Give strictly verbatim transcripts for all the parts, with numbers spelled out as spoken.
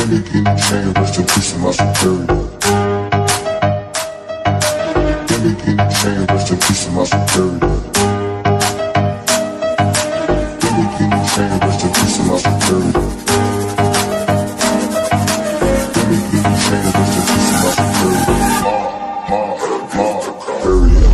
Any king rest in peace to my superior. Any king rest in peace to my superior. Any king rest in peace to my superior. Any king rest in peace to my superior. Ma, ma, ma, period.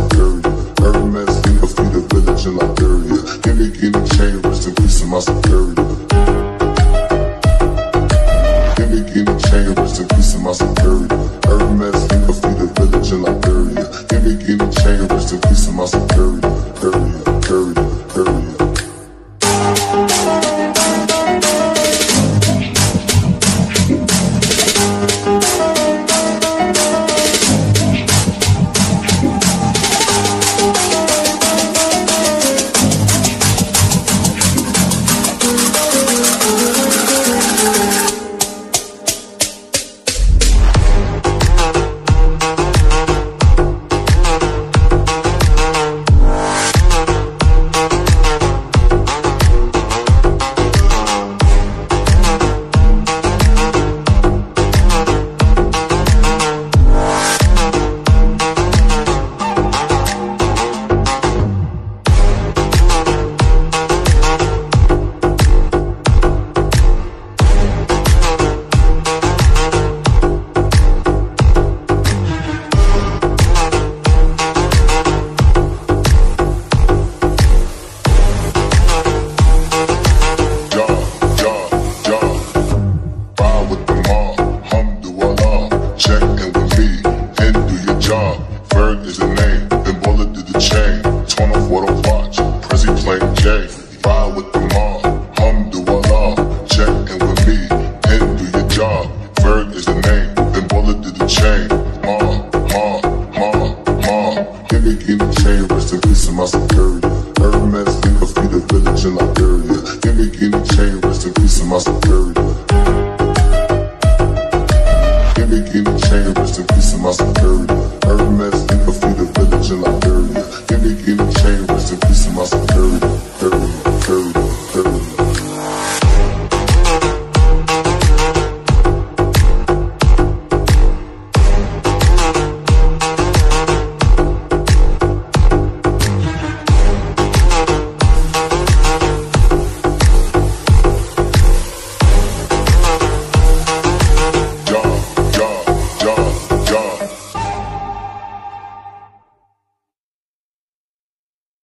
Hermes, give me the village in Liberia. Give me, give me chain, rest in peace to my security.